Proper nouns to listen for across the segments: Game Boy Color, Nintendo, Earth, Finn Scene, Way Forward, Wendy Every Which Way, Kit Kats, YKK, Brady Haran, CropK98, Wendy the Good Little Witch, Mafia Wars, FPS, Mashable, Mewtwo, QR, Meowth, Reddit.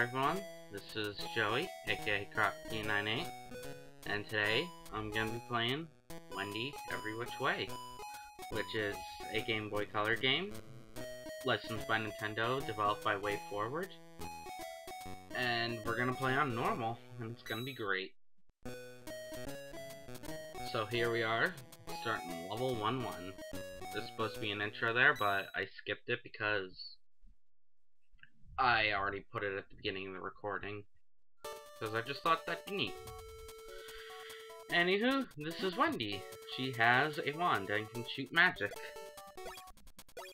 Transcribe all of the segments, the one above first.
Hi everyone, this is Joey, aka CropK98, and today I'm going to be playing Wendy Every Which Way, which is a Game Boy Color game, licensed by Nintendo, developed by Way Forward, and we're going to play on normal, and it's going to be great. So here we are, starting level 1-1. There's supposed to be an intro there, but I skipped it because I already put it at the beginning of the recording, because I just thought that'd be neat. Anywho, this is Wendy. She has a wand and can shoot magic.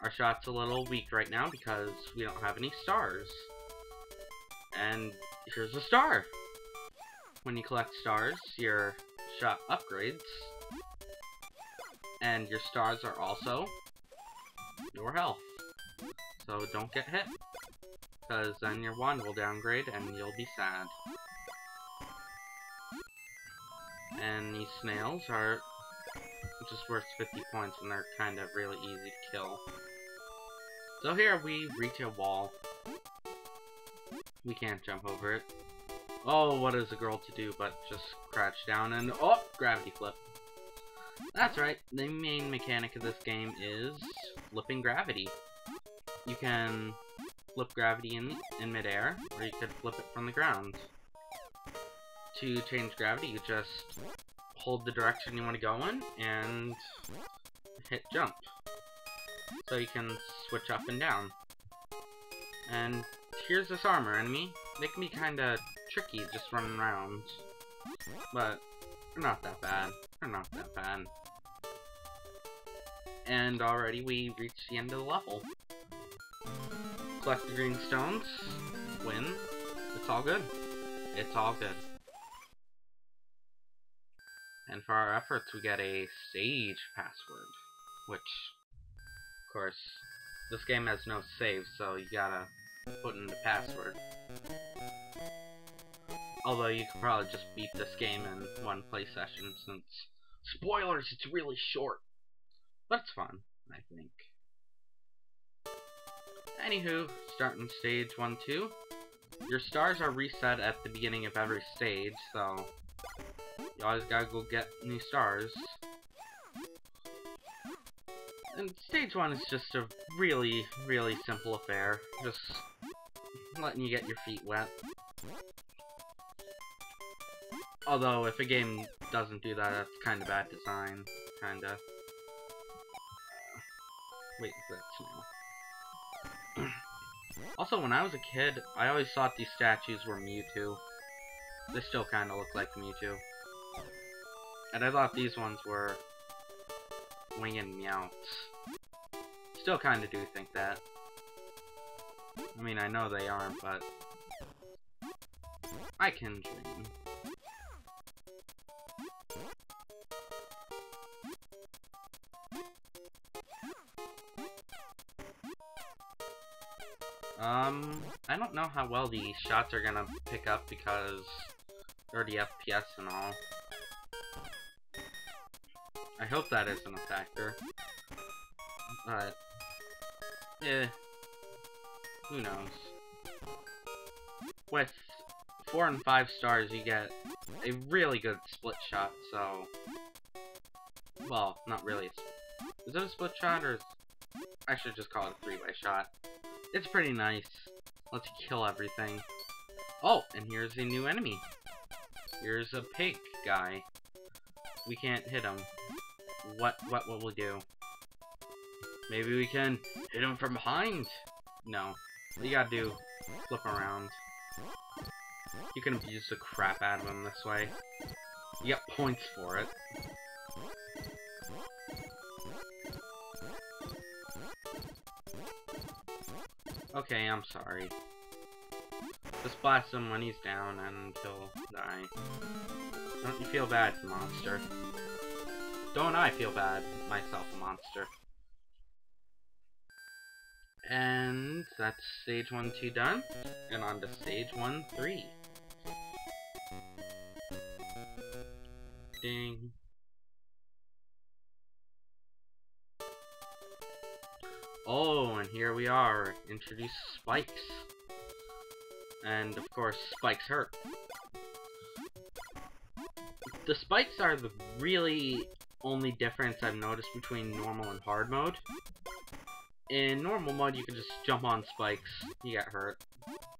Our shot's a little weak right now because we don't have any stars. And here's a star! When you collect stars, your shot upgrades, and your stars are also your health. So don't get hit, because then your wand will downgrade and you'll be sad. And these snails are just worth 50 points and they're kind of really easy to kill. So here we reach a wall. We can't jump over it. Oh, what is a girl to do but just crouch down and... oh! Gravity flip. That's right, the main mechanic of this game is flipping gravity. You can flip gravity in midair, or you could flip it from the ground. To change gravity, you just hold the direction you want to go in and hit jump. So you can switch up and down. And here's this armor enemy. They can be kinda tricky just running around, but they're not that bad. They're not that bad. And already we reached the end of the level. Collect the green stones, win, it's all good. It's all good. And for our efforts we get a sage password, which, of course, this game has no save, so you gotta put in the password. Although you could probably just beat this game in one play session since, spoilers, it's really short. But it's fun, I think. Anywho, starting stage 1-2. Your stars are reset at the beginning of every stage, so you always gotta go get new stars. And stage 1 is just a really, really simple affair. Just letting you get your feet wet. Although, if a game doesn't do that, that's kinda bad design. Kinda. Wait, that's new. Also, when I was a kid, I always thought these statues were Mewtwo. They still kind of look like Mewtwo. And I thought these ones were Wing and Meowth. Still kind of do think that. I mean, I know they aren't, but I can dream. I don't know how well the shots are gonna pick up because 30 FPS and all. I hope that isn't a factor. But, eh, who knows. With 4 and 5 stars you get a really good split shot, so... well, not really. Is it a split shot or... I should just call it a three-way shot. It's pretty nice. Let's kill everything. Oh, and here's a new enemy. Here's a pig guy. We can't hit him. What will we do? Maybe we can hit him from behind? No. What you gotta do, flip around. You can abuse the crap out of him this way. You get points for it. Okay, I'm sorry. Just blast him when he's down and he'll die. Don't you feel bad, monster? Don't I feel bad, myself, monster? And that's stage 1-2 done, and on to stage 1-3. Ding. Oh, and here we are. Introduce spikes. And of course, spikes hurt. The spikes are the really only difference I've noticed between normal and hard mode. In normal mode, you can just jump on spikes, you get hurt.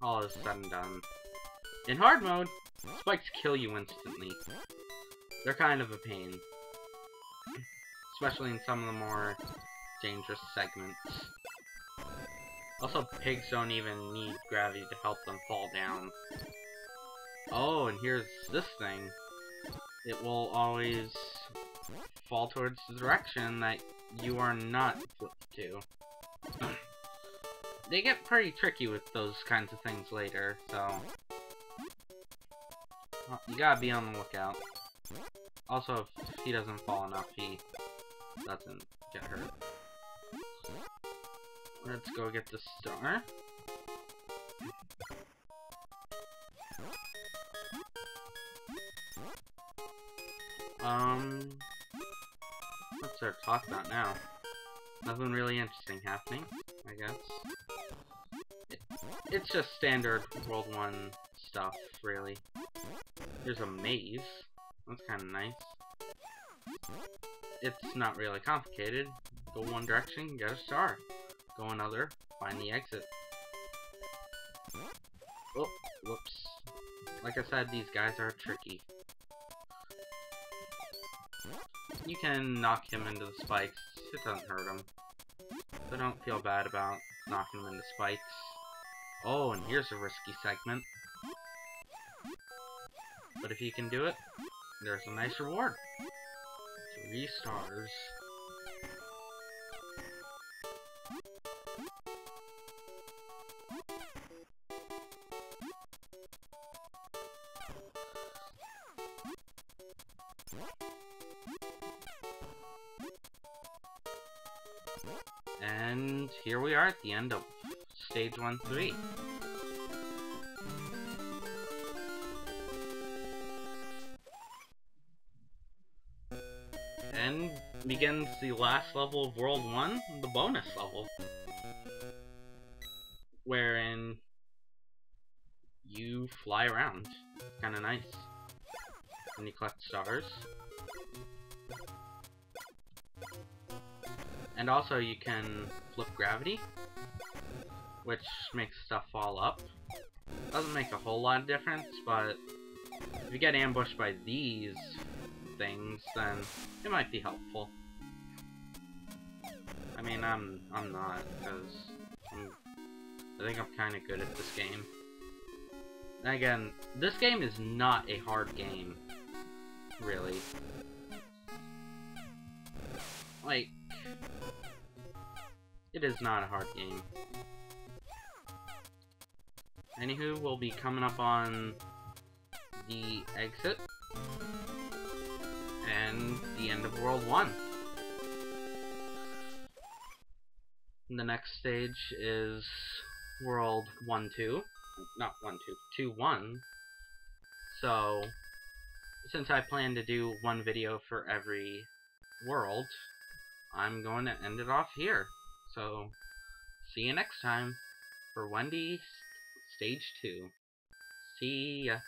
All is said and done. In hard mode, spikes kill you instantly. They're kind of a pain. Especially in some of the more dangerous segments. Also, pigs don't even need gravity to help them fall down. Oh, and here's this thing. It will always fall towards the direction that you are not flipped to. They get pretty tricky with those kinds of things later, so... well, you gotta be on the lookout. Also, if he doesn't fall enough, he doesn't get hurt. Let's go get the star. What's our talk about now? Nothing really interesting happening, I guess. It's just standard World 1 stuff, really. There's a maze. That's kind of nice. It's not really complicated. Go one direction, get a star. Go another, find the exit. Oh, whoops. Like I said, these guys are tricky. You can knock him into the spikes. It doesn't hurt him. So don't feel bad about knocking him into spikes. Oh, and here's a risky segment. But if you can do it, there's a nice reward. 3 stars. And here we are at the end of Stage 1-3. And begins the last level of World 1, the bonus level. Wherein you fly around. Kinda nice. And you collect stars. And also you can flip gravity, which makes stuff fall up. Doesn't make a whole lot of difference, but if you get ambushed by these things, then it might be helpful. I mean, I'm not, because I think I'm kind of good at this game. And again, this game is not a hard game, really. Like, it is not a hard game. Anywho, we'll be coming up on the exit and the end of World 1. The next stage is World 1-2. Not 1-2, 2-1. So, since I plan to do one video for every world, I'm going to end it off here. So, see you next time for Wendy Stage 2. See ya.